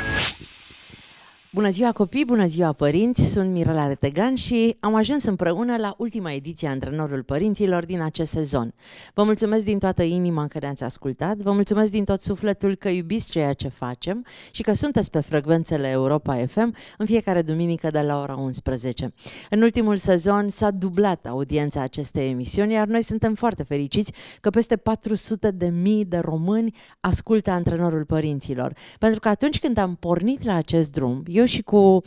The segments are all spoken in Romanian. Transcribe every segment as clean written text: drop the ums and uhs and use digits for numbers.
surprize. Bună ziua copii, bună ziua părinți, sunt Mirela Retegan și am ajuns împreună la ultima ediție a Antrenorul Părinților din acest sezon. Vă mulțumesc din toată inima că ne-ați ascultat, vă mulțumesc din tot sufletul că iubiți ceea ce facem și că sunteți pe frecvențele Europa FM în fiecare duminică de la ora 11. În ultimul sezon s-a dublat audiența acestei emisiuni, iar noi suntem foarte fericiți că peste 400.000 de români ascultă Antrenorul Părinților. Pentru că atunci când am pornit la acest drum, eu și cu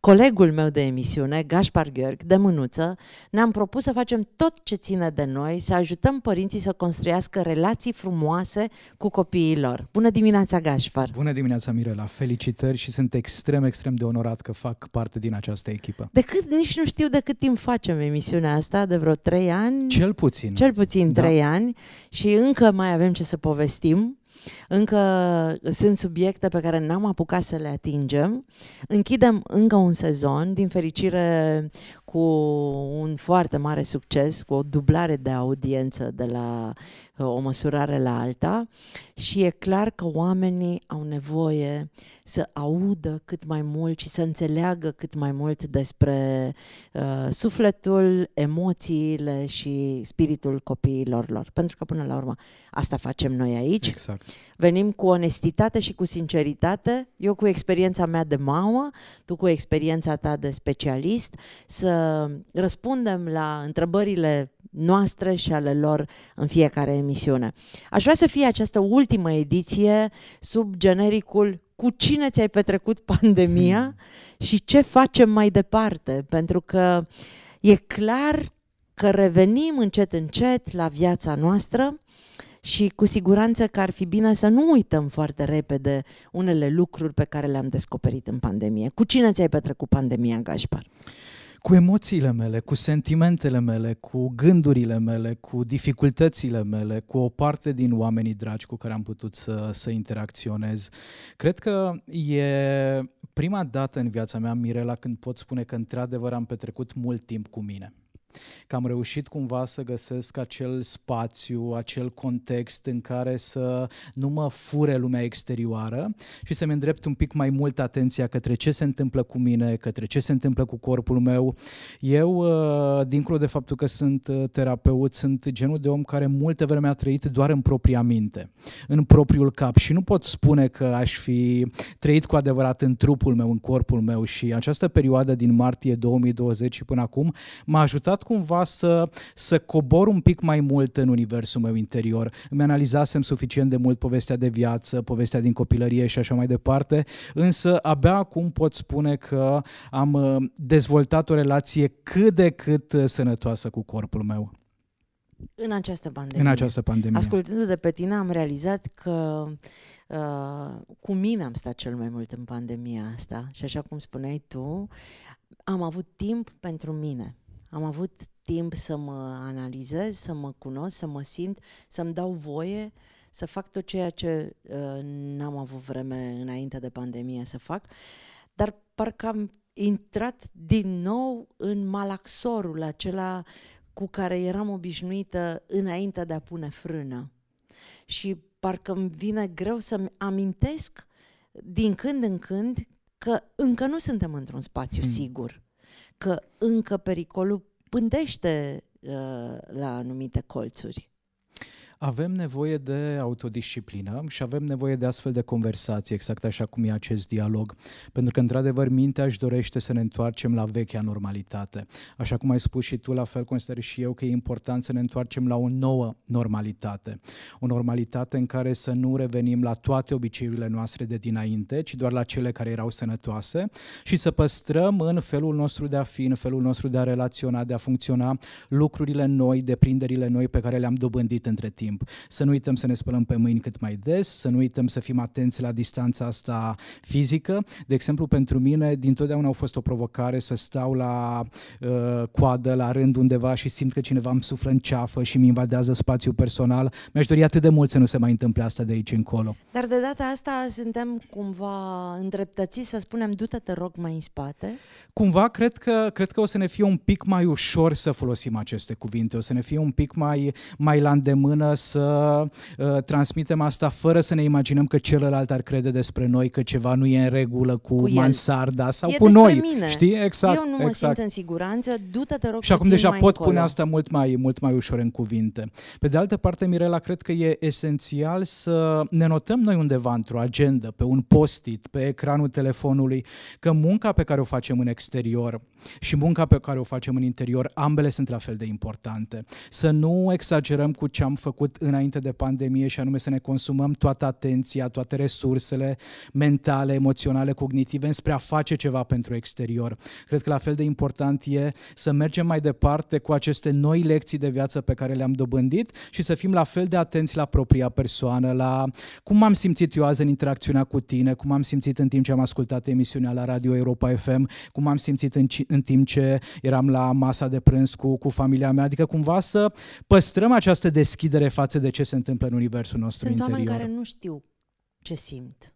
colegul meu de emisiune, Gáspár György, de mânuță, ne-am propus să facem tot ce ține de noi, să ajutăm părinții să construiască relații frumoase cu copiii lor. Bună dimineața, Gáspár! Bună dimineața, Mirela! Felicitări și sunt extrem de onorat că fac parte din această echipă. Nici nu știu de cât timp facem emisiunea asta, de vreo 3 ani. Cel puțin. Cel puțin 3 ani și încă mai avem ce să povestim. Încă sunt subiecte pe care n-am apucat să le atingem. Închidem încă un sezon, din fericire cu un foarte mare succes, cu o dublare de audiență de la o măsurare la alta, și e clar că oamenii au nevoie să audă cât mai mult și să înțeleagă cât mai mult despre sufletul, emoțiile și spiritul copiilor lor. Pentru că până la urmă asta facem noi aici. Exact. Venim cu onestitate și cu sinceritate, eu cu experiența mea de mamă, tu cu experiența ta de specialist, să răspundem la întrebările noastre și ale lor în fiecare emisiune. Aș vrea să fie această ultimă ediție sub genericul cu cine ți-ai petrecut pandemia și ce facem mai departe, pentru că e clar că revenim încet, încet la viața noastră și cu siguranță că ar fi bine să nu uităm foarte repede unele lucruri pe care le-am descoperit în pandemie. Cu cine ți-ai petrecut pandemia, Gáspár? Cu emoțiile mele, cu sentimentele mele, cu gândurile mele, cu dificultățile mele, cu o parte din oamenii dragi cu care am putut să interacționez. Cred că e prima dată în viața mea, Mirela, când pot spune că într-adevăr am petrecut mult timp cu mine. Că am reușit cumva să găsesc acel spațiu, acel context în care să nu mă fure lumea exterioară și să-mi îndrept un pic mai mult atenția către ce se întâmplă cu mine, către ce se întâmplă cu corpul meu. Eu, dincolo de faptul că sunt terapeut, sunt genul de om care multă vreme a trăit doar în propria minte, în propriul cap, și nu pot spune că aș fi trăit cu adevărat în trupul meu, în corpul meu, și această perioadă din martie 2020 și până acum m-a ajutat cumva să cobor un pic mai mult în universul meu interior. Îmi analizasem suficient de mult povestea de viață, povestea din copilărie și așa mai departe, însă abia acum pot spune că am dezvoltat o relație cât de cât sănătoasă cu corpul meu. În această pandemie. În această pandemie. Ascultându-te de pe tine, am realizat că cu mine am stat cel mai mult în pandemia asta și, așa cum spuneai tu, am avut timp pentru mine. Am avut timp să mă analizez, să mă cunosc, să mă simt, să-mi dau voie să fac tot ceea ce n-am avut vreme înainte de pandemie să fac, dar parcă am intrat din nou în malaxorul acela cu care eram obișnuită înainte de a pune frână. Și parcă îmi vine greu să-mi amintesc din când în când că încă nu suntem într-un spațiu sigur, că încă pericolul pândește la anumite colțuri. Avem nevoie de autodisciplină și avem nevoie de astfel de conversații, exact așa cum e acest dialog, pentru că, într-adevăr, mintea își dorește să ne întoarcem la vechea normalitate. Așa cum ai spus și tu, la fel consider și eu că e important să ne întoarcem la o nouă normalitate. O normalitate în care să nu revenim la toate obiceiurile noastre de dinainte, ci doar la cele care erau sănătoase, și să păstrăm în felul nostru de a fi, în felul nostru de a relaționa, de a funcționa, lucrurile noi, deprinderile noi pe care le-am dobândit între timp. Să nu uităm să ne spălăm pe mâini cât mai des, să nu uităm să fim atenți la distanța asta fizică. De exemplu, pentru mine, dintotdeauna a fost o provocare să stau la coadă, la rând undeva și simt că cineva îmi suflă în ceafă și îmi invadează spațiul personal. Mi-aș dori atât de mult să nu se mai întâmple asta de aici încolo. Dar de data asta suntem cumva îndreptățiți să spunem, du-te, te rog, mai în spate? Cumva cred că o să ne fie un pic mai ușor să folosim aceste cuvinte, o să ne fie un pic mai la îndemână să transmitem asta fără să ne imaginăm că celălalt ar crede despre noi că ceva nu e în regulă cu mansarda sau cu noi. Mine. Știi? Exact. Eu nu mă simt în siguranță, du-te, te rog. Și acum deja pot pune asta mult mai ușor în cuvinte. Pe de altă parte, Mirela, cred că e esențial să ne notăm noi undeva într-o agendă, pe un post-it, pe ecranul telefonului, că munca pe care o facem în exterior și munca pe care o facem în interior, ambele sunt la fel de importante. Să nu exagerăm cu ce am făcut înainte de pandemie și anume să ne consumăm toată atenția, toate resursele mentale, emoționale, cognitive înspre a face ceva pentru exterior. Cred că la fel de important e să mergem mai departe cu aceste noi lecții de viață pe care le-am dobândit și să fim la fel de atenți la propria persoană, la cum am simțit eu azi în interacțiunea cu tine, cum am simțit în timp ce am ascultat emisiunea la Radio Europa FM, cum am simțit în timp ce eram la masa de prânz cu familia mea, adică cumva să păstrăm această deschidere față de ce se întâmplă în universul nostru interior. Sunt oameni care nu știu ce simt.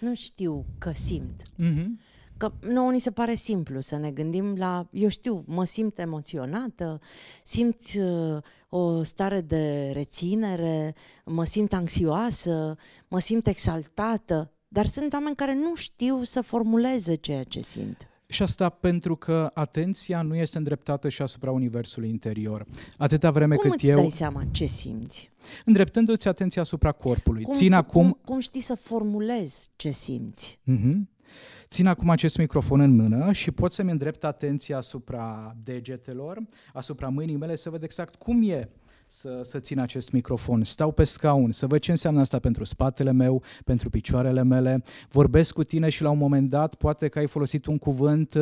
Nu știu că simt. Că nouă ni se pare simplu să ne gândim la, eu știu, mă simt emoționată, simt o stare de reținere, mă simt anxioasă, mă simt exaltată, dar sunt oameni care nu știu să formuleze ceea ce simt. Și asta pentru că atenția nu este îndreptată și asupra universului interior. Atâta vreme cât eu... Cum îți dai seama ce simți? Îndreptându-ți atenția asupra corpului. Cum știi să formulezi ce simți? Țin acum acest microfon în mână și pot să-mi îndrept atenția asupra degetelor, asupra mâinii mele, să văd exact cum e să țin acest microfon. Stau pe scaun, să văd ce înseamnă asta pentru spatele meu, pentru picioarele mele. Vorbesc cu tine și la un moment dat poate că ai folosit un cuvânt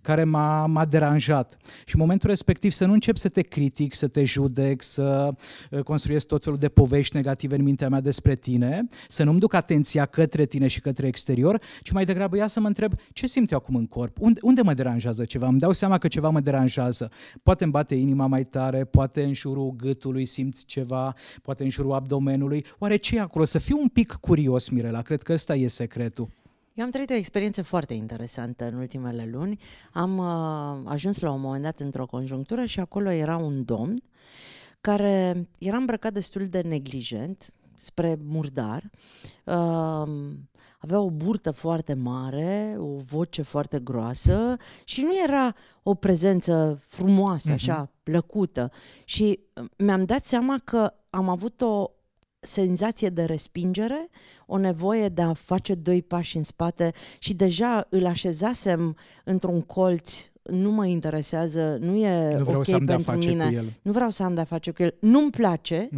care m-a deranjat. Și în momentul respectiv să nu încep să te critic, să te judec, să construiesc tot felul de povești negative în mintea mea despre tine, să nu-mi duc atenția către tine și către exterior, ci mai degrabă ia să mă întreb ce simt eu acum în corp, unde mă deranjează ceva, îmi dau seama că ceva mă deranjează. Poate îmi bate inima mai tare, poate în jurul gâtului simți ceva, poate în jurul abdomenului. Oare ce e acolo? Să fiu un pic curios, Mirela, cred că ăsta e secretul. Eu am trăit o experiență foarte interesantă în ultimele luni. Am ajuns la un moment dat într-o conjunctură și acolo era un domn care era îmbrăcat destul de neglijent, spre murdar, avea o burtă foarte mare, o voce foarte groasă și nu era o prezență frumoasă, așa, plăcută. Și mi-am dat seama că am avut o senzație de respingere, o nevoie de a face doi pași în spate și deja îl așezasem într-un colț. Nu mă interesează, nu e ok pentru mine. Nu vreau să am de-a face cu el. Nu-mi place.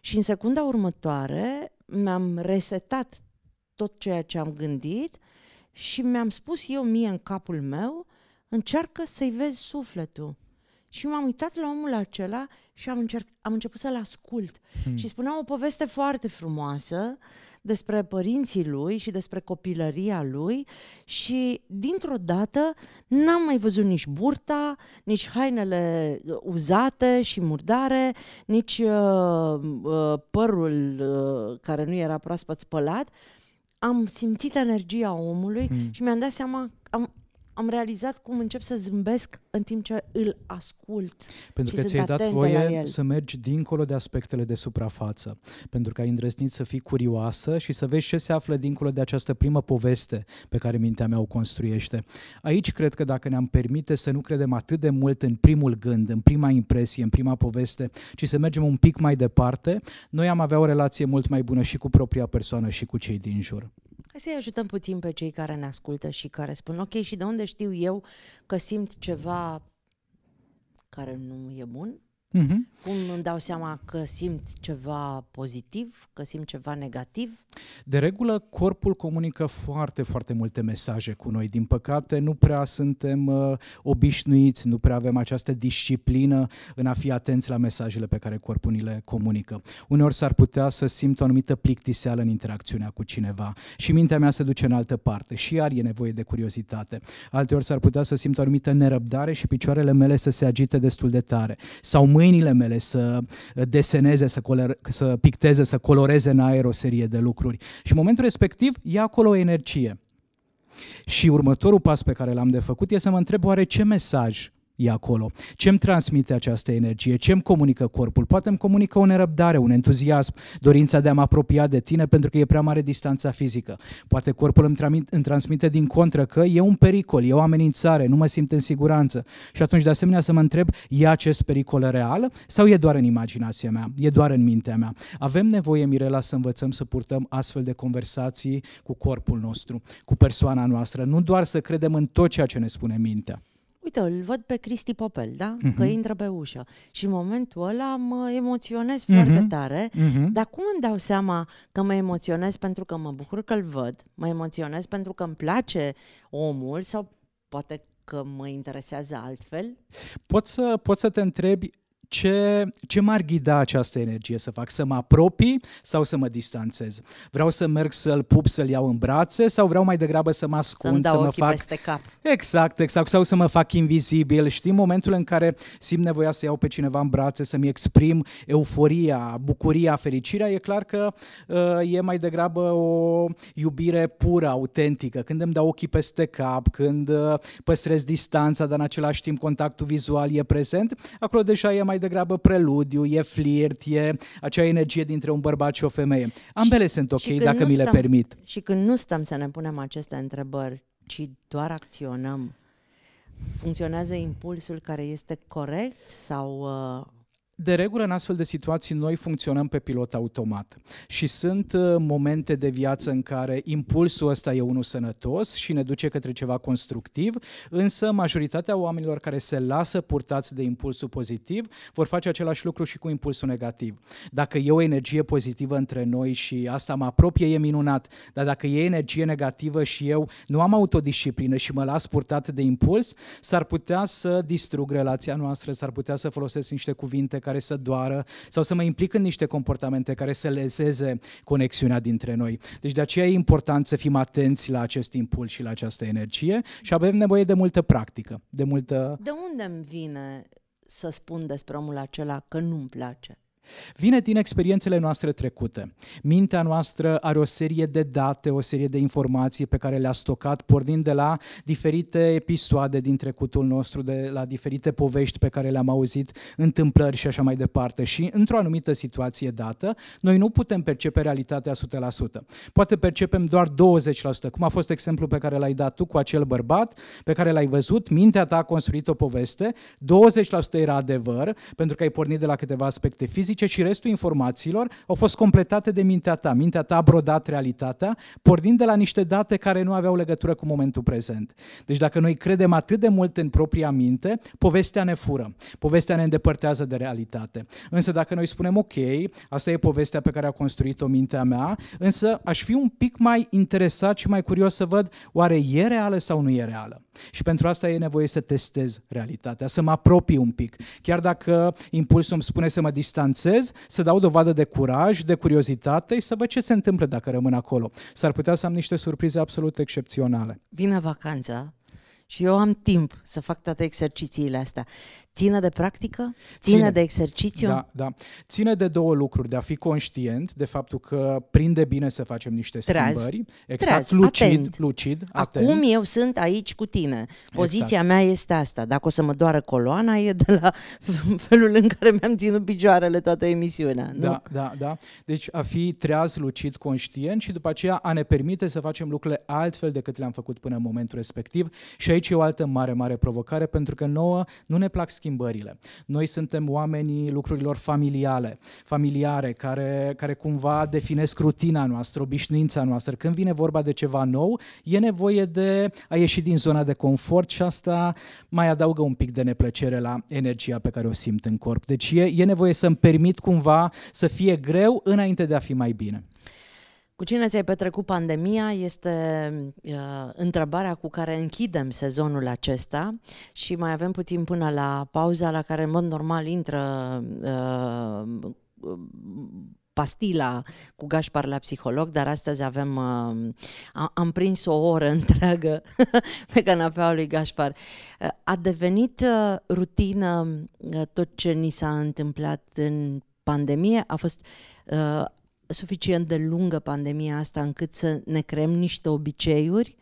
Și în secunda următoare mi-am resetat tot ceea ce am gândit și mi-am spus eu mie în capul meu, încearcă să-i vezi sufletul. Și m-am uitat la omul acela și am început să-l ascult. Și spunea o poveste foarte frumoasă despre părinții lui și despre copilăria lui și dintr-o dată n-am mai văzut nici burta, nici hainele uzate și murdare, nici părul care nu era proaspăt spălat. Am simțit energia omului și mi-am dat seama... Am realizat cum încep să zâmbesc în timp ce îl ascult. Pentru că ți-ai dat voie să mergi dincolo de aspectele de suprafață. Pentru că ai îndrăznit să fii curioasă și să vezi ce se află dincolo de această primă poveste pe care mintea mea o construiește. Aici cred că dacă ne-am permite să nu credem atât de mult în primul gând, în prima impresie, în prima poveste, ci să mergem un pic mai departe, noi am avea o relație mult mai bună și cu propria persoană și cu cei din jur. Hai să-i ajutăm puțin pe cei care ne ascultă și care spun, ok, și de unde știu eu că simt ceva care nu e bun? Cum îmi dau seama că simt ceva pozitiv, că simt ceva negativ? De regulă, corpul comunică foarte, foarte multe mesaje cu noi. Din păcate, nu prea suntem obișnuiți, nu prea avem această disciplină în a fi atenți la mesajele pe care corpul ni le comunică. Uneori s-ar putea să simt o anumită plictiseală în interacțiunea cu cineva și mintea mea se duce în altă parte și iar e nevoie de curiozitate. Alteori s-ar putea să simt o anumită nerăbdare și picioarele mele să se agite destul de tare. Sau mâinile mele să deseneze, să picteze, să coloreze în aer o serie de lucruri. Și în momentul respectiv e acolo o energie. Și următorul pas pe care l-am de făcut e să mă întreb oare ce mesaj e acolo. Ce-mi transmite această energie? Ce-mi comunică corpul? Poate îmi comunică o nerăbdare, un entuziasm, dorința de a mă apropia de tine pentru că e prea mare distanța fizică. Poate corpul îmi transmite din contră că e un pericol, e o amenințare, nu mă simt în siguranță. Și atunci, de asemenea, să mă întreb, e acest pericol real sau e doar în imaginația mea, e doar în mintea mea? Avem nevoie, Mirela, să învățăm să purtăm astfel de conversații cu corpul nostru, cu persoana noastră, nu doar să credem în tot ceea ce ne spune mintea. Uite, îl văd pe Cristi Popel, da? Că intră pe ușă. Și în momentul ăla mă emoționez foarte tare, dar cum îmi dau seama că mă emoționez pentru că mă bucur că-l văd, mă emoționez pentru că îmi place omul sau poate că mă interesează altfel? Poți să te întrebi ce m-ar ghida această energie să fac? Să mă apropii sau să mă distanțez? Vreau să merg să-l pup, să-l iau în brațe sau vreau mai degrabă să mă ascund, să-mi dau ochii peste cap? Exact, exact. Sau să mă fac invizibil. Știi, momentul în care simt nevoia să iau pe cineva în brațe, să-mi exprim euforia, bucuria, fericirea, e clar că e mai degrabă o iubire pură, autentică. Când îmi dau ochii peste cap, când păstrez distanța, dar în același timp contactul vizual e prezent, acolo deja e mai degrabă preludiu, e flirt, e acea energie dintre un bărbat și o femeie. Ambele sunt ok dacă mi le permit. Și când nu stăm să ne punem aceste întrebări, ci doar acționăm, funcționează impulsul care este corect sau... De regulă, în astfel de situații, noi funcționăm pe pilot automat și sunt momente de viață în care impulsul ăsta e unul sănătos și ne duce către ceva constructiv, însă majoritatea oamenilor care se lasă purtați de impulsul pozitiv vor face același lucru și cu impulsul negativ. Dacă e o energie pozitivă între noi și asta mă apropie, e minunat, dar dacă e energie negativă și eu nu am autodisciplină și mă las purtat de impuls, s-ar putea să distrug relația noastră, s-ar putea să folosesc niște cuvinte care să doară sau să mă implic în niște comportamente care să lezeze conexiunea dintre noi. Deci de aceea e important să fim atenți la acest impuls și la această energie și avem nevoie de multă practică, de multă... De unde îmi vine să spun despre omul acela că nu-mi place? Vine din experiențele noastre trecute. Mintea noastră are o serie de date, o serie de informații pe care le-a stocat pornind de la diferite episoade din trecutul nostru, de la diferite povești pe care le-am auzit, întâmplări și așa mai departe. Și într-o anumită situație dată, noi nu putem percepe realitatea 100%. Poate percepem doar 20%, cum a fost exemplul pe care l-ai dat tu cu acel bărbat pe care l-ai văzut, mintea ta a construit o poveste, 20% era adevăr, pentru că ai pornit de la câteva aspecte fizice, și restul informațiilor au fost completate de mintea ta. Mintea ta a brodat realitatea, pornind de la niște date care nu aveau legătură cu momentul prezent. Deci dacă noi credem atât de mult în propria minte, povestea ne fură, povestea ne îndepărtează de realitate. Însă dacă noi spunem, ok, asta e povestea pe care a construit-o mintea mea, însă aș fi un pic mai interesat și mai curios să văd oare e reală sau nu e reală. Și pentru asta e nevoie să testez realitatea, să mă apropii un pic. Chiar dacă impulsul îmi spune să mă distanțez, să dau dovadă de curaj, de curiozitate și să văd ce se întâmplă dacă rămân acolo. S-ar putea să am niște surprize absolut excepționale. Vine vacanța și eu am timp să fac toate exercițiile astea. Ține de practică? Ține de exercițiu? Da, da. Ține de două lucruri, de a fi conștient, de faptul că prinde bine să facem niște schimbări. Exact, lucid, atent. Acum eu sunt aici cu tine. Poziția mea este asta. Dacă o să mă doară coloana, e de la felul în care mi-am ținut picioarele toată emisiunea. Nu? Da, da, da. Deci a fi treaz, lucid, conștient și după aceea a ne permite să facem lucrurile altfel decât le-am făcut până în momentul respectiv. Și aici e o altă mare, mare provocare, pentru că nouă nu ne plac schimbările. Noi suntem oamenii lucrurilor familiare, care cumva definesc rutina noastră, obișnuința noastră. Când vine vorba de ceva nou, e nevoie de a ieși din zona de confort și asta mai adaugă un pic de neplăcere la energia pe care o simt în corp. Deci e nevoie să-mi permit cumva să fie greu înainte de a fi mai bine. Cu cine ți-ai petrecut pandemia este întrebarea cu care închidem sezonul acesta și mai avem puțin până la pauza la care în mod normal intră pastila cu Gáspár la psiholog, dar astăzi avem, am prins o oră întreagă pe canapeaua lui Gáspár. A devenit rutină tot ce ni s-a întâmplat în pandemie? A fost... suficient de lungă pandemia asta încât să ne creăm niște obiceiuri?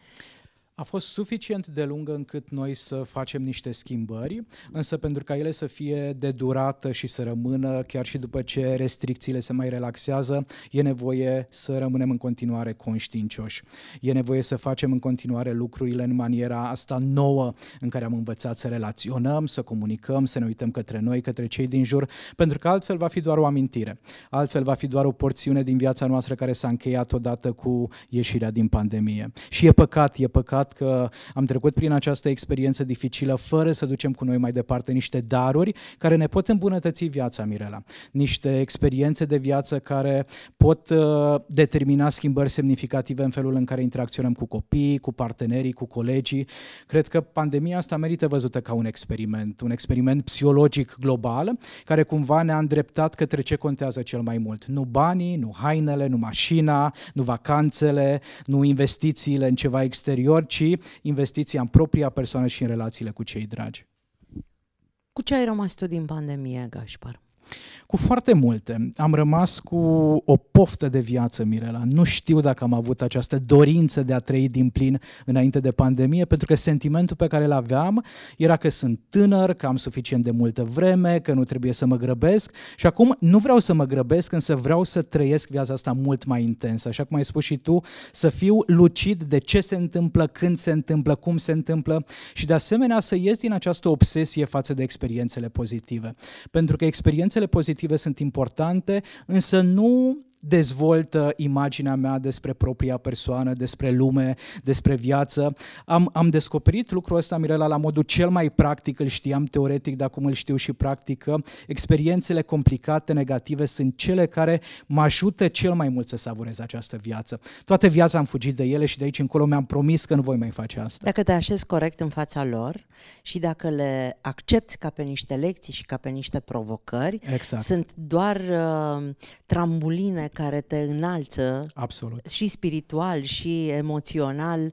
a fost suficient de lungă încât noi să facem niște schimbări, însă pentru ca ele să fie de durată și să rămână, chiar și după ce restricțiile se mai relaxează, e nevoie să rămânem în continuare conștiincioși. E nevoie să facem în continuare lucrurile în maniera asta nouă în care am învățat să relaționăm, să comunicăm, să ne uităm către noi, către cei din jur, pentru că altfel va fi doar o amintire, altfel va fi doar o porțiune din viața noastră care s-a încheiat odată cu ieșirea din pandemie. Și e păcat că am trecut prin această experiență dificilă fără să ducem cu noi mai departe niște daruri care ne pot îmbunătăți viața, Mirela. Niște experiențe de viață care pot determina schimbări semnificative în felul în care interacționăm cu copiii, cu partenerii, cu colegii. Cred că pandemia asta merită văzută ca un experiment psihologic global care cumva ne-a îndreptat către ce contează cel mai mult. Nu banii, nu hainele, nu mașina, nu vacanțele, nu investițiile în ceva exterior, ci investiția în propria persoană și în relațiile cu cei dragi. Cu ce ai rămas tu din pandemie, Gáspár? Cu foarte multe. Am rămas cu o poftă de viață, Mirela. Nu știu dacă am avut această dorință de a trăi din plin înainte de pandemie, pentru că sentimentul pe care îl aveam era că sunt tânăr, că am suficient de multă vreme, că nu trebuie să mă grăbesc și acum nu vreau să mă grăbesc, însă vreau să trăiesc viața asta mult mai intensă. Așa cum ai spus și tu, să fiu lucid de ce se întâmplă, când se întâmplă, cum se întâmplă și de asemenea să ies din această obsesie față de experiențele pozitive. Pentru că experiențele pozitive sunt importante, însă nu dezvoltă imaginea mea despre propria persoană, despre lume, despre viață. Am descoperit lucrul ăsta, Mirela, la modul cel mai practic, îl știam teoretic, dar acum îl știu și practică. Experiențele complicate, negative, sunt cele care mă ajută cel mai mult să savurez această viață. Toată viața am fugit de ele și de aici încolo mi-am promis că nu voi mai face asta. Dacă te așezi corect în fața lor și dacă le accepti ca pe niște lecții și ca pe niște provocări, exact, sunt doar trambuline care te înalță. Absolut. Și spiritual și emoțional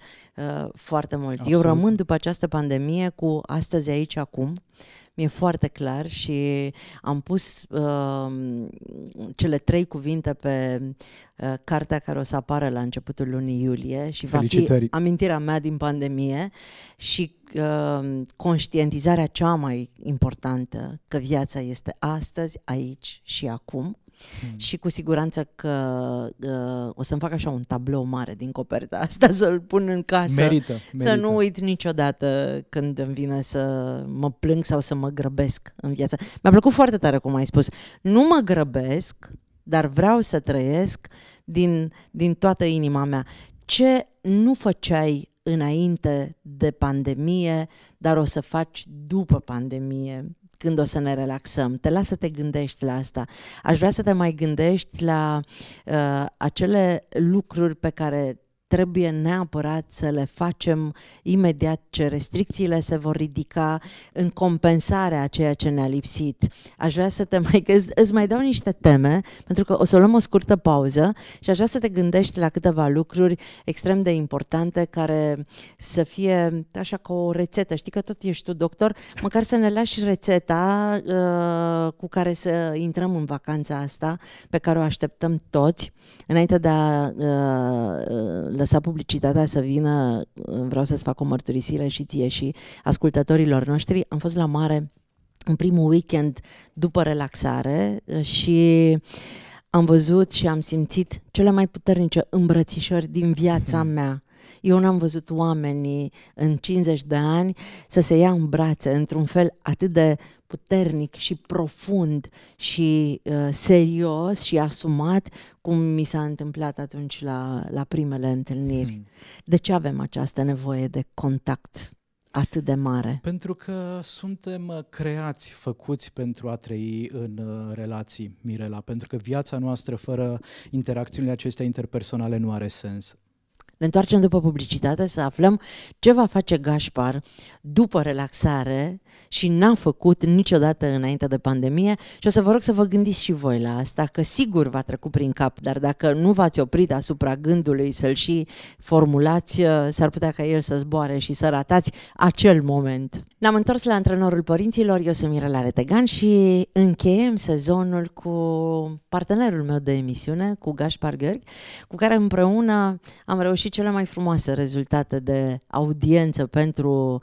foarte mult. Absolut. Eu rămân după această pandemie cu astăzi, aici, acum. Mi-e foarte clar și am pus cele 3 cuvinte pe cartea care o să apară la începutul lunii iulie și va fi amintirea mea din pandemie și conștientizarea cea mai importantă, că viața este astăzi, aici și acum. Și cu siguranță că o să-mi fac așa un tablou mare din coperta asta, să-l pun în casă, merită. Să nu uit niciodată când îmi vine să mă plâng sau să mă grăbesc în viață. Mi-a plăcut foarte tare cum ai spus, nu mă grăbesc, dar vreau să trăiesc din toată inima mea. Ce nu făceai înainte de pandemie, dar o să faci după pandemie, când o să ne relaxăm? Te las să te gândești la asta. Aș vrea să te mai gândești la acele lucruri pe care trebuie neapărat să le facem imediat ce restricțiile se vor ridica, în compensarea a ceea ce ne-a lipsit. Aș vrea să te mai... Îți mai dau niște teme, pentru că o să luăm o scurtă pauză și aș vrea să te gândești la câteva lucruri extrem de importante care să fie așa ca o rețetă. Știi că tot ești tu doctor, măcar să ne lași rețeta cu care să intrăm în vacanța asta, pe care o așteptăm toți. Înainte de a lăsa publicitatea să vină, vreau să-ți fac o mărturisire și ție și ascultătorilor noștri. Am fost la mare în primul weekend după relaxare și am văzut și am simțit cele mai puternice îmbrățișări din viața mea. Eu n-am văzut oamenii în 50 de ani să se ia în brațe într-un fel atât de puternic și profund și serios și asumat cum mi s-a întâmplat atunci la primele întâlniri. De ce avem această nevoie de contact atât de mare? Pentru că suntem creați, făcuți pentru a trăi în relații, Mirela, pentru că viața noastră fără interacțiunile acestea interpersonale nu are sens. Ne întoarcem după publicitate să aflăm ce va face Gáspár după relaxare și n-a făcut niciodată înainte de pandemie și o să vă rog să vă gândiți și voi la asta, că sigur v-a trecut prin cap, dar dacă nu v-ați oprit asupra gândului să-l și formulați, s-ar putea ca el să zboare și să ratați acel moment. Ne-am întors la Antrenorul Părinților, eu sunt Mirela Retegan și încheiem sezonul cu partenerul meu de emisiune, cu Gáspár György, cu care împreună am reușit și cele mai frumoase rezultate de audiență pentru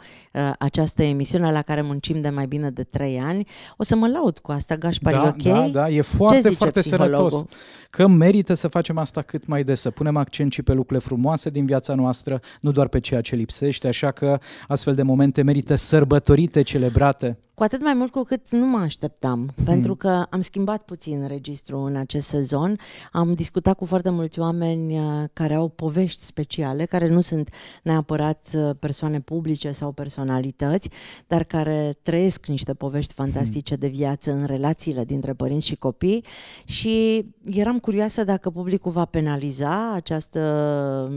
această emisiune la care muncim de mai bine de 3 ani. O să mă laud cu asta, Gáspár, da, e ok? Da, e foarte sănătos că merită să facem asta cât mai des, să punem accent și pe lucrurile frumoase din viața noastră, nu doar pe ceea ce lipsește, așa că astfel de momente merită sărbătorite, celebrate. Cu atât mai mult cu cât nu mă așteptam, pentru că am schimbat puțin registrul în acest sezon, am discutat cu foarte mulți oameni care au povești speciale, care nu sunt neapărat persoane publice sau personalități, dar care trăiesc niște povești fantastice de viață în relațiile dintre părinți și copii, și eram curioasă dacă publicul va penaliza această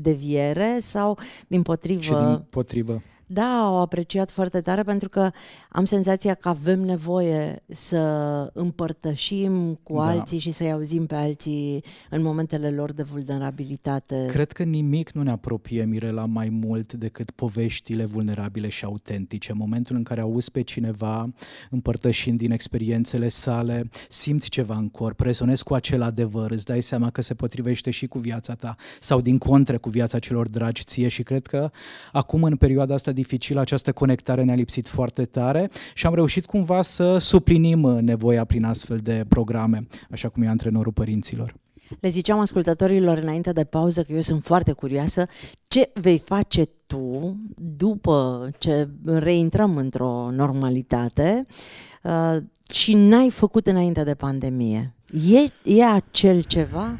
deviere sau dimpotrivă. Și dimpotrivă. Da, au apreciat foarte tare, pentru că am senzația că avem nevoie să împărtășim cu alții și să-i auzim pe alții în momentele lor de vulnerabilitate. Cred că nimic nu ne apropie, Mirela, mai mult decât poveștile vulnerabile și autentice. În momentul în care auzi pe cineva împărtășind din experiențele sale, simți ceva în corp, rezonezi cu acel adevăr, îți dai seama că se potrivește și cu viața ta sau din contră cu viața celor dragi ție, și cred că acum, în perioada asta dificilă, această conectare ne-a lipsit foarte tare și am reușit cumva să suplinim nevoia prin astfel de programe, așa cum e Antrenorul Părinților. Le ziceam ascultătorilor înainte de pauză că eu sunt foarte curioasă ce vei face tu după ce reintrăm într-o normalitate și n-ai făcut înainte de pandemie. E acel ceva?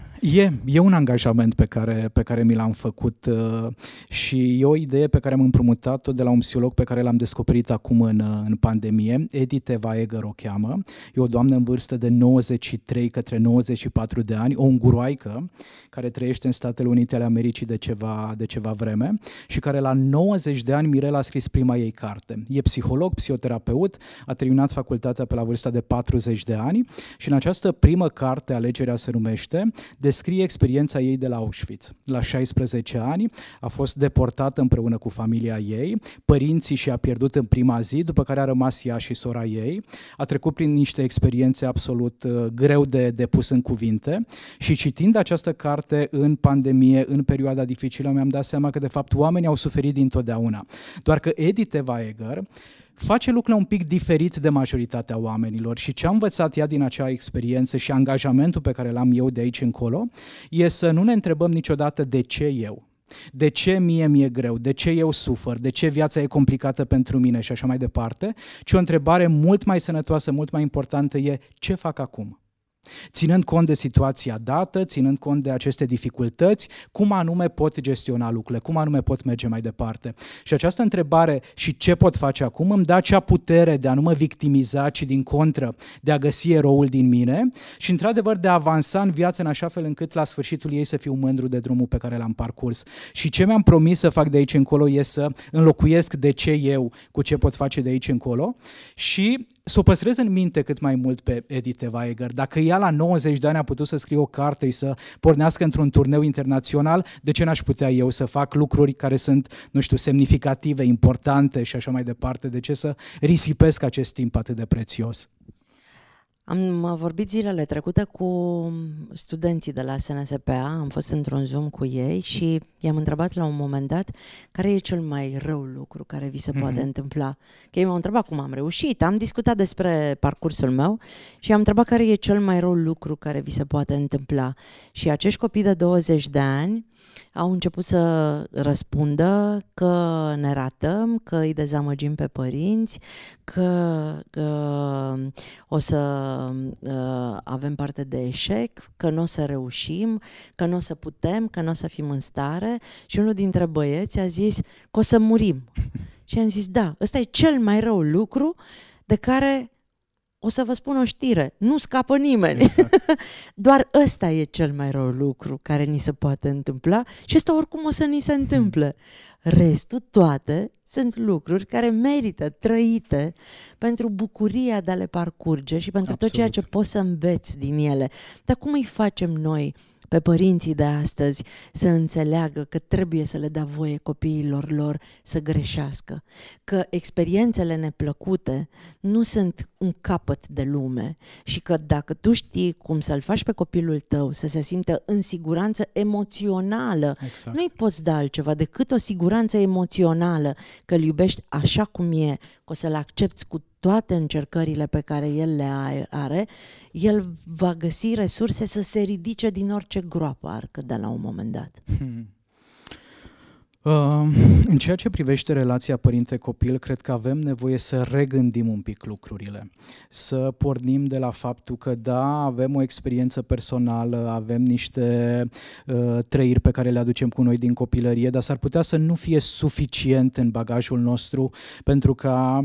E un angajament pe care mi l-am făcut și e o idee pe care am împrumutat-o de la un psiholog pe care l-am descoperit acum în pandemie. Edith Eva Eger o cheamă. E o doamnă în vârstă de 93 către 94 de ani, o unguroaică care trăiește în Statele Unite ale Americii de ceva vreme și care la 90 de ani, Mirela, a scris prima ei carte. E psiholog, psihoterapeut, a terminat facultatea pe la vârsta de 40 de ani și în această primă carte, Alegerea se numește, descrie experiența ei de la Auschwitz. La 16 ani a fost deportată împreună cu familia ei, părinții și-a pierdut în prima zi, după care a rămas ea și sora ei. A trecut prin niște experiențe absolut greu de pus în cuvinte și citind această carte în pandemie, în perioada dificilă, mi-am dat seama că de fapt oamenii au suferit dintotdeauna. Doar că Edith Eva Eger face lucrurile un pic diferit de majoritatea oamenilor și ce a învățat ea din acea experiență și angajamentul pe care l-am eu de aici încolo e să nu ne întrebăm niciodată de ce eu. De ce mie mi-e greu, de ce eu sufăr, de ce viața e complicată pentru mine și așa mai departe, ci o întrebare mult mai sănătoasă, mult mai importantă e ce fac acum. Ținând cont de situația dată, ținând cont de aceste dificultăți, cum anume pot gestiona lucrurile, cum anume pot merge mai departe. Și această întrebare și ce pot face acum îmi dă acea putere de a nu mă victimiza, ci din contră de a găsi eroul din mine și într-adevăr de a avansa în viață în așa fel încât la sfârșitul ei să fiu mândru de drumul pe care l-am parcurs. Și ce mi-am promis să fac de aici încolo e să înlocuiesc de ce eu cu ce pot face de aici încolo și să o păstrez în minte cât mai mult pe Edith Eva Eger. Dacă ea la 90 de ani a putut să scrie o carte și să pornească într-un turneu internațional, de ce n-aș putea eu să fac lucruri care sunt, nu știu, semnificative, importante și așa mai departe? De ce să risipesc acest timp atât de prețios? Am vorbit zilele trecute cu studenții de la SNSPA, am fost într-un Zoom cu ei și i-am întrebat la un moment dat care e cel mai rău lucru care vi se poate întâmpla. Că ei m-au întrebat cum am reușit, am discutat despre parcursul meu și am întrebat care e cel mai rău lucru care vi se poate întâmpla. Și acești copii de 20 de ani au început să răspundă că ne ratăm, că îi dezamăgim pe părinți, că o să avem parte de eșec, că nu o să reușim, că nu o să putem, că nu o să fim în stare. Și unul dintre băieți a zis că o să murim. Și am zis, da, ăsta e cel mai rău lucru de care o să vă spun o știre, nu scapă nimeni. Exact. Doar ăsta e cel mai rău lucru care ni se poate întâmpla și ăsta oricum o să ni se întâmple. Restul, toate, sunt lucruri care merită trăite pentru bucuria de a le parcurge și pentru tot ceea ce poți să înveți din ele. Dar cum îi facem noi pe părinții de astăzi să înțeleagă că trebuie să le dea voie copiilor lor să greșească, că experiențele neplăcute nu sunt un capăt de lume și că dacă tu știi cum să-l faci pe copilul tău să se simtă în siguranță emoțională, exact, nu-i poți da altceva decât o siguranță emoțională, că îl iubești așa cum e, că o să-l accepți cu toate încercările pe care el le are, el va găsi resurse să se ridice din orice groapă ar cădea la un moment dat. În ceea ce privește relația părinte-copil, cred că avem nevoie să regândim un pic lucrurile, să pornim de la faptul că da, avem o experiență personală, avem niște trăiri pe care le aducem cu noi din copilărie, dar s-ar putea să nu fie suficient în bagajul nostru pentru ca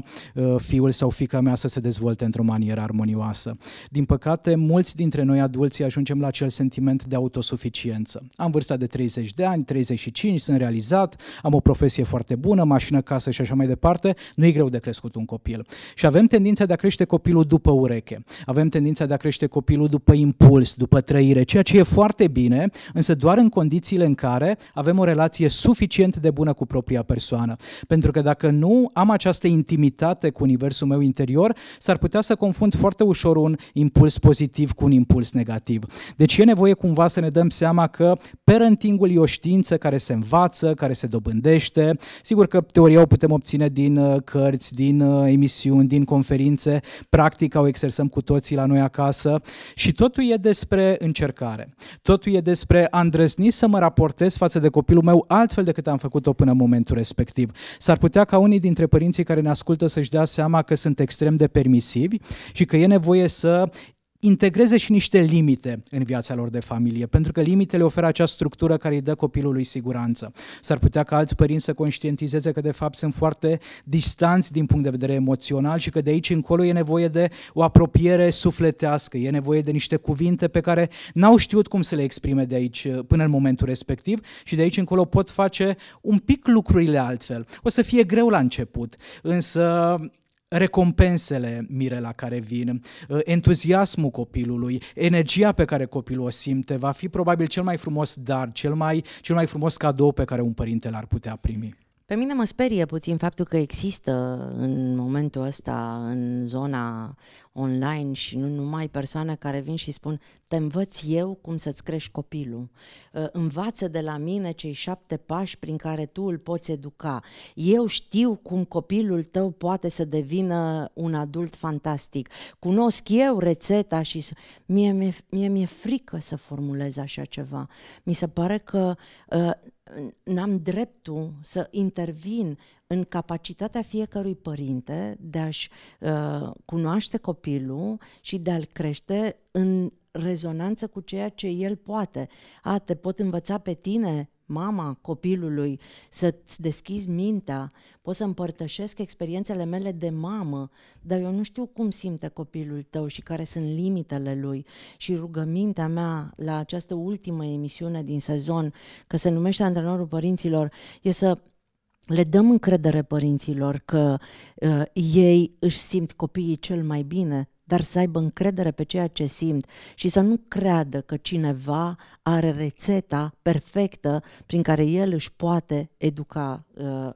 fiul sau fiica mea să se dezvolte într-o manieră armonioasă. Din păcate, mulți dintre noi adulți ajungem la acel sentiment de autosuficiență. Am vârsta de 30 de ani, 35, sunt realizat, am o profesie foarte bună, mașină, casă și așa mai departe, nu e greu de crescut un copil. Și avem tendința de a crește copilul după ureche, avem tendința de a crește copilul după impuls, după trăire, ceea ce e foarte bine, însă doar în condițiile în care avem o relație suficient de bună cu propria persoană. Pentru că dacă nu am această intimitate cu universul meu interior, s-ar putea să confund foarte ușor un impuls pozitiv cu un impuls negativ. Deci e nevoie cumva să ne dăm seama că parentingul e o știință care se învață, care se dobândește. Sigur că teoria o putem obține din cărți, din emisiuni, din conferințe, practica o exersăm cu toții la noi acasă și totul e despre încercare. Totul e despre a îndrăzni să mă raportez față de copilul meu altfel decât am făcut-o până în momentul respectiv. S-ar putea ca unii dintre părinții care ne ascultă să-și dea seama că sunt extrem de permisivi și că e nevoie să integreze și niște limite în viața lor de familie, pentru că limitele oferă acea structură care îi dă copilului siguranță. S-ar putea ca alți părinți să conștientizeze că de fapt sunt foarte distanți din punct de vedere emoțional și că de aici încolo e nevoie de o apropiere sufletească, e nevoie de niște cuvinte pe care n-au știut cum să le exprime de aici până în momentul respectiv și de aici încolo pot face un pic lucrurile altfel. O să fie greu la început, însă recompensele, Mirela, care vin, entuziasmul copilului, energia pe care copilul o simte, va fi probabil cel mai frumos dar, cel mai frumos cadou pe care un părinte l-ar putea primi. Pe mine mă sperie puțin faptul că există în momentul ăsta, în zona online și nu numai, persoane care vin și spun: te învăț eu cum să-ți crești copilul, învață de la mine cei 7 pași prin care tu îl poți educa, eu știu cum copilul tău poate să devină un adult fantastic, cunosc eu rețeta. Și mie mi-e frică să formulez așa ceva, mi se pare că n-am dreptul să intervin în capacitatea fiecărui părinte de a-și cunoaște copilul și de a-l crește în rezonanță cu ceea ce el poate. Te pot învăța pe tine, mama copilului, să-ți deschizi mintea, pot să împărtășesc experiențele mele de mamă, dar eu nu știu cum simte copilul tău și care sunt limitele lui. Și rugămintea mea la această ultimă emisiune din sezon, că se numește Antrenorul Părinților, e să le dăm încredere părinților că ei își simt copiii cel mai bine, dar să aibă încredere pe ceea ce simt și să nu creadă că cineva are rețeta perfectă prin care el își poate educa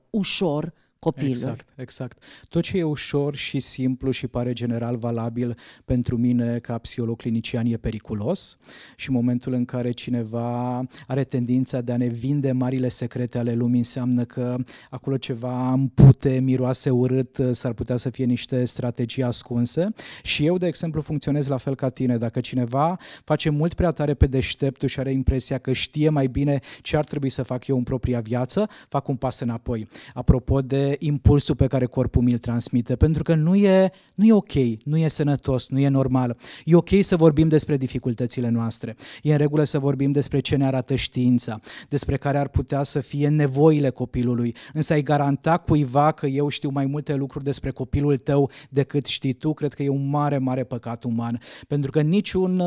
ușor copilul. Exact, exact. Tot ce e ușor și simplu și pare general valabil, pentru mine ca psiholog clinician, e periculos și momentul în care cineva are tendința de a ne vinde marile secrete ale lumii înseamnă că acolo ceva împute, miroase urât, s-ar putea să fie niște strategii ascunse. Și eu, de exemplu, funcționez la fel ca tine. Dacă cineva face mult prea tare pe deșteptul și are impresia că știe mai bine ce ar trebui să fac eu în propria viață, fac un pas înapoi. Apropo de impulsul pe care corpul mi-l transmite, pentru că nu e ok, nu e sănătos, nu e normal. E ok să vorbim despre dificultățile noastre, e în regulă să vorbim despre ce ne arată știința, despre care ar putea să fie nevoile copilului, însă ai garanta cuiva că eu știu mai multe lucruri despre copilul tău decât știi tu, cred că e un mare, mare păcat uman, pentru că niciun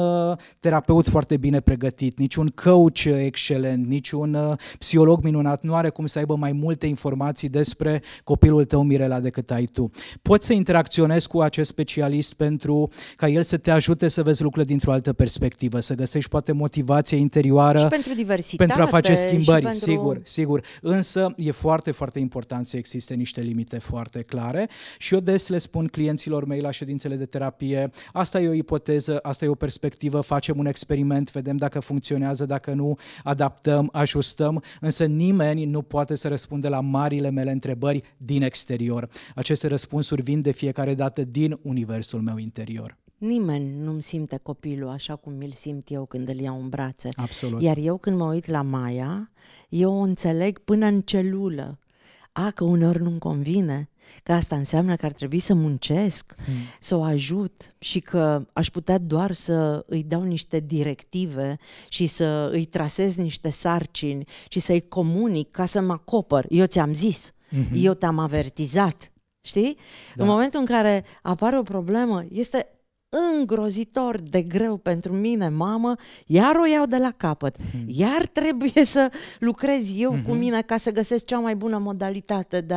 terapeut foarte bine pregătit, niciun coach excelent, niciun psiholog minunat nu are cum să aibă mai multe informații despre copilul tău, Mirela, decât ai tu. Poți să interacționezi cu acest specialist pentru ca el să te ajute să vezi lucrurile dintr-o altă perspectivă, să găsești poate motivație interioară și pentru diversitate, pentru a face schimbări, pentru... sigur. Însă e foarte, foarte important să existe niște limite foarte clare și eu des le spun clienților mei la ședințele de terapie, asta e o ipoteză, asta e o perspectivă, facem un experiment, vedem dacă funcționează, dacă nu, adaptăm, ajustăm, însă nimeni nu poate să răspundă la marile mele întrebări din exterior. Aceste răspunsuri vin de fiecare dată din universul meu interior. Nimeni nu-mi simte copilul așa cum îl simt eu când îl iau în brațe. Absolut. Iar eu când mă uit la Maia, eu o înțeleg până în celulă. A, că uneori nu-mi convine, că asta înseamnă că ar trebui să muncesc, să o ajut și că aș putea doar să îi dau niște directive și să îi trasez niște sarcini și să-i comunic ca să mă acopăr. Eu ți-am zis, eu te-am avertizat. Știi? Da. În momentul în care apare o problemă, este îngrozitor de greu pentru mine, mamă, iar o iau de la capăt, iar trebuie să lucrez eu cu mine ca să găsesc cea mai bună modalitate de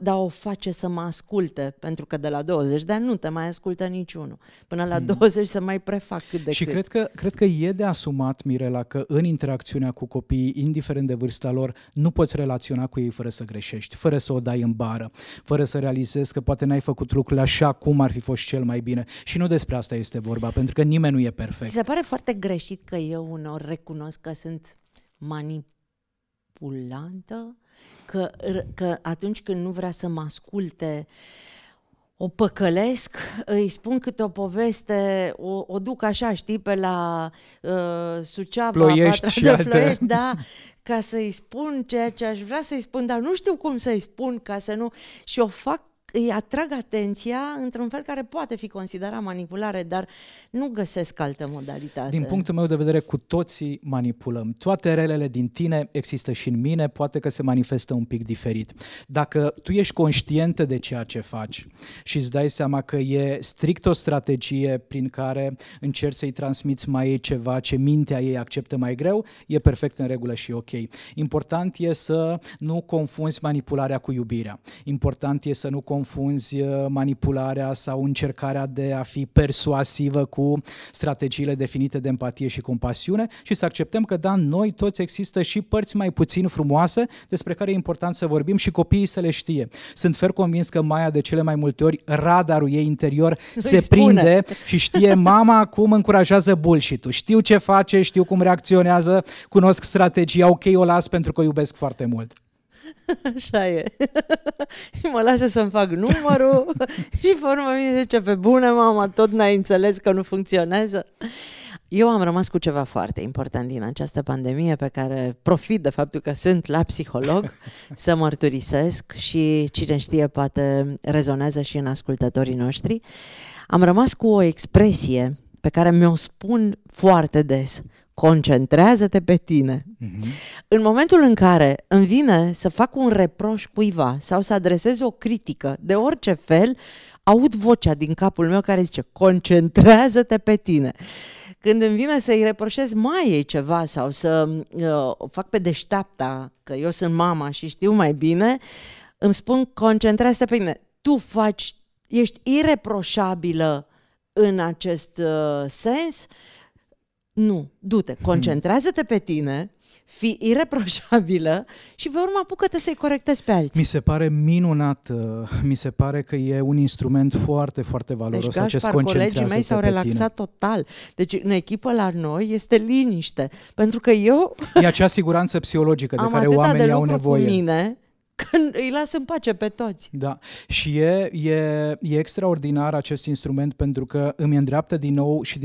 a o face să mă asculte, pentru că de la 20 de ani nu te mai ascultă niciunul, până la 20 să mai prefac cât de cât. Și cred că e de asumat, Mirela, că în interacțiunea cu copiii, indiferent de vârsta lor, nu poți relaționa cu ei fără să greșești, fără să o dai în bară, fără să realizezi că poate n-ai făcut lucrurile așa cum ar fi fost cel mai bine. Și nu despre asta este vorba, pentru că nimeni nu e perfect. Se pare foarte greșit că eu uneori recunosc că sunt manipulantă, că atunci când nu vrea să mă asculte, o păcălesc, îi spun câte o poveste, o duc așa, știi, pe la Suceava, Ploiești și alte. Ploiești, da, ca să-i spun ceea ce aș vrea să-i spun, dar nu știu cum să-i spun ca să nu... Și o fac, îi atrag atenția într-un fel care poate fi considerat manipulare, dar nu găsesc altă modalitate. Din punctul meu de vedere, cu toții manipulăm. Toate relele din tine există și în mine, poate că se manifestă un pic diferit. Dacă tu ești conștientă de ceea ce faci și îți dai seama că e strict o strategie prin care încerci să-i transmiți mai ei ceva ce mintea ei acceptă mai greu, e perfect în regulă și ok. Important e să nu confunzi manipularea cu iubirea. Important e să nu confunzi manipularea sau încercarea de a fi persuasivă cu strategiile definite de empatie și compasiune și să acceptăm că, da, noi toți există și părți mai puțin frumoase despre care e important să vorbim și copiii să le știe. Sunt fer convins că Maia de cele mai multe ori radarul ei interior se prinde și știe, mama acum încurajează bullshit-ul, știu ce face, știu cum reacționează, cunosc strategia, ok, o las pentru că o iubesc foarte mult. Așa e. Și mă lasă să-mi fac numărul și formă mine zice, pe bune, mama, tot n-ai înțeles că nu funcționează. Eu am rămas cu ceva foarte important din această pandemie pe care profit de faptul că sunt la psiholog să mărturisesc și cine știe poate rezonează și în ascultătorii noștri. Am rămas cu o expresie pe care mi-o spun foarte des. Concentrează-te pe tine. În momentul în care îmi vine să fac un reproș cuiva sau să adresez o critică de orice fel, aud vocea din capul meu care zice concentrează-te pe tine. Când îmi vine să-i reproșez Maiei ceva sau să o fac pe deșteapta, că eu sunt mama și știu mai bine, îmi spun concentrează-te pe tine. Tu faci, ești ireproșabilă în acest sens. Nu, du-te, concentrează-te pe tine, fii ireproșabilă și pe urmă apucă-te să-i corectezi pe alții. Mi se pare minunat, mi se pare că e un instrument foarte, foarte valoros, deci, acest concentrează-te pe tine. Colegii mei s-au relaxat total. Deci în echipă la noi este liniște, pentru că eu... E acea siguranță psihologică de care oamenii au nevoie. Am atâta de lucru cu mine... Când îi las în pace pe toți. Da, și e extraordinar acest instrument pentru că îmi îndreaptă din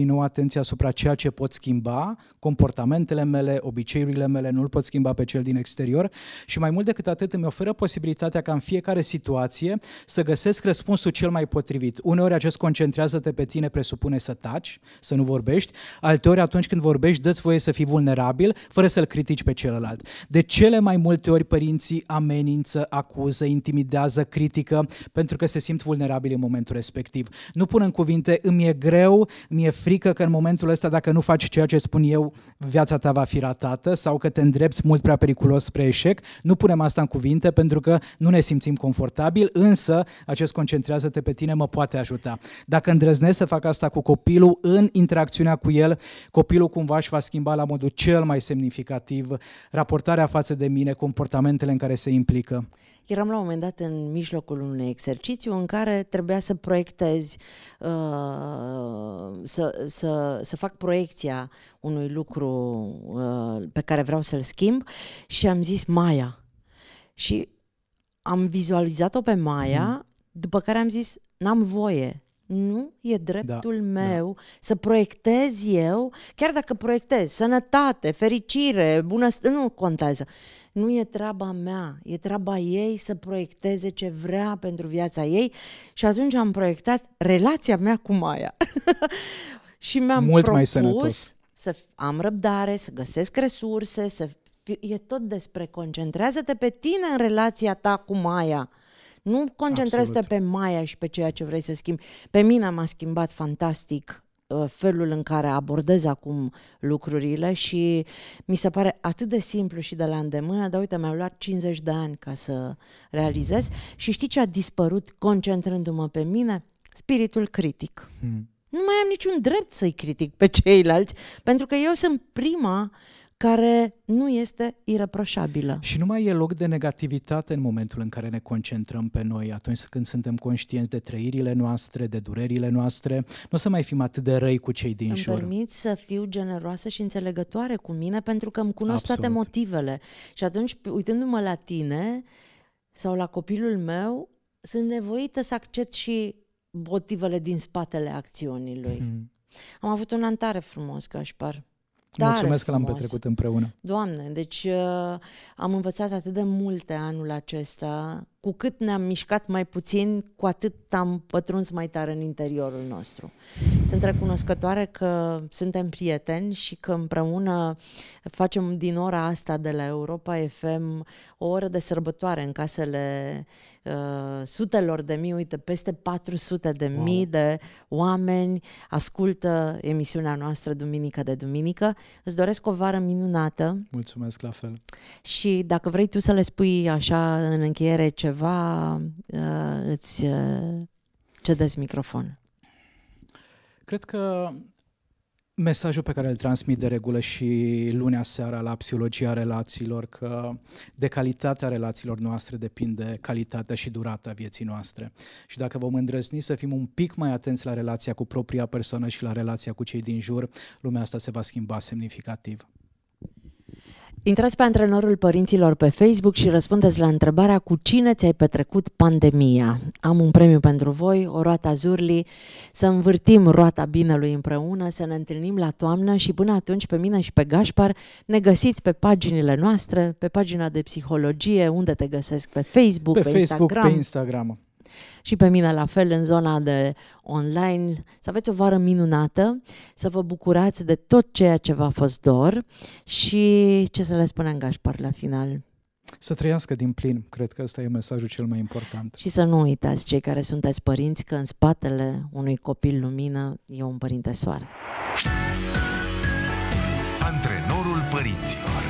nou atenția asupra ceea ce pot schimba, comportamentele mele, obiceiurile mele, nu-l pot schimba pe cel din exterior și mai mult decât atât îmi oferă posibilitatea ca în fiecare situație să găsesc răspunsul cel mai potrivit. Uneori acest concentrează-te pe tine presupune să taci, să nu vorbești, alteori atunci când vorbești dă-ți voie să fii vulnerabil fără să-l critici pe celălalt. De cele mai multe ori părinții amenință amenință, acuză, intimidează, critică, pentru că se simt vulnerabili în momentul respectiv. Nu pun în cuvinte, îmi e greu, mi-e frică că în momentul ăsta, dacă nu faci ceea ce spun eu, viața ta va fi ratată sau că te îndrepți mult prea periculos spre eșec. Nu punem asta în cuvinte pentru că nu ne simțim confortabil, însă acest concentrează-te pe tine mă poate ajuta. Dacă îndrăznesc să fac asta cu copilul, în interacțiunea cu el, copilul cumva își va schimba la modul cel mai semnificativ raportarea față de mine, comportamentele în care se implică. Eram la un moment dat în mijlocul unui exercițiu în care trebuia să proiectezi, să fac proiecția unui lucru pe care vreau să-l schimb și am zis Maia. Și am vizualizat-o pe Maia, după care am zis, n-am voie. Nu e dreptul meu să proiectez eu, chiar dacă proiectez sănătate, fericire, bunăstare, nu contează. Nu e treaba mea, e treaba ei să proiecteze ce vrea pentru viața ei și atunci am proiectat relația mea cu Maia. Și mi-am propus să am răbdare, să găsesc resurse, e tot despre concentrează-te pe tine în relația ta cu Maia. Nu concentrează-te pe Maia și pe ceea ce vrei să schimbi. Pe mine m-a schimbat fantastic felul în care abordez acum lucrurile și mi se pare atât de simplu și de la îndemână, dar uite, mi-au luat 50 de ani ca să realizez. Și știi ce a dispărut concentrându-mă pe mine? Spiritul critic. Nu mai am niciun drept să-i critic pe ceilalți, pentru că eu sunt prima care nu este ireproșabilă. Și nu mai e loc de negativitate în momentul în care ne concentrăm pe noi, atunci când suntem conștienți de trăirile noastre, de durerile noastre, nu o să mai fim atât de răi cu cei din jur. Îmi permit să fiu generoasă și înțelegătoare cu mine, pentru că îmi cunosc toate motivele. Și atunci, uitându-mă la tine sau la copilul meu, sunt nevoită să accept și motivele din spatele acțiunii lui. Am avut un an tare frumos, Gáspár. Mulțumesc că l-am petrecut împreună. Doamne, deci am învățat atât de multe anul acesta. Cu cât ne-am mișcat mai puțin, cu atât am pătruns mai tare în interiorul nostru. Sunt recunoscătoare că suntem prieteni și că împreună facem din ora asta de la Europa FM o oră de sărbătoare în casele sutelor de mii, uite, peste 400 de mii de oameni ascultă emisiunea noastră duminică de duminică. Îți doresc o vară minunată. Mulțumesc, la fel. Și dacă vrei tu să le spui așa în încheiere ceva, îți cedezi microfon. Cred că mesajul pe care îl transmit de regulă și lunea seara la Psihologia Relațiilor, că de calitatea relațiilor noastre depinde calitatea și durata vieții noastre. Și dacă vom îndrăzni să fim un pic mai atenți la relația cu propria persoană și la relația cu cei din jur, lumea asta se va schimba semnificativ. Intrați pe Antrenorul Părinților pe Facebook și răspundeți la întrebarea cu cine ți-ai petrecut pandemia. Am un premiu pentru voi, o roată a zurlii, să învârtim roata binelui împreună, să ne întâlnim la toamnă și până atunci pe mine și pe Gáspár ne găsiți pe paginile noastre, pe pagina de psihologie, unde te găsesc pe Facebook, pe Instagram. Și pe mine la fel în zona de online. Să aveți o vară minunată, să vă bucurați de tot ceea ce v-a fost dor și ce să le spunem, Gáspár, la final? Să trăiască din plin, cred că ăsta e mesajul cel mai important. Și să nu uitați, cei care sunteți părinți, că în spatele unui copil lumină e un părinte soare. Antrenorul Părinților.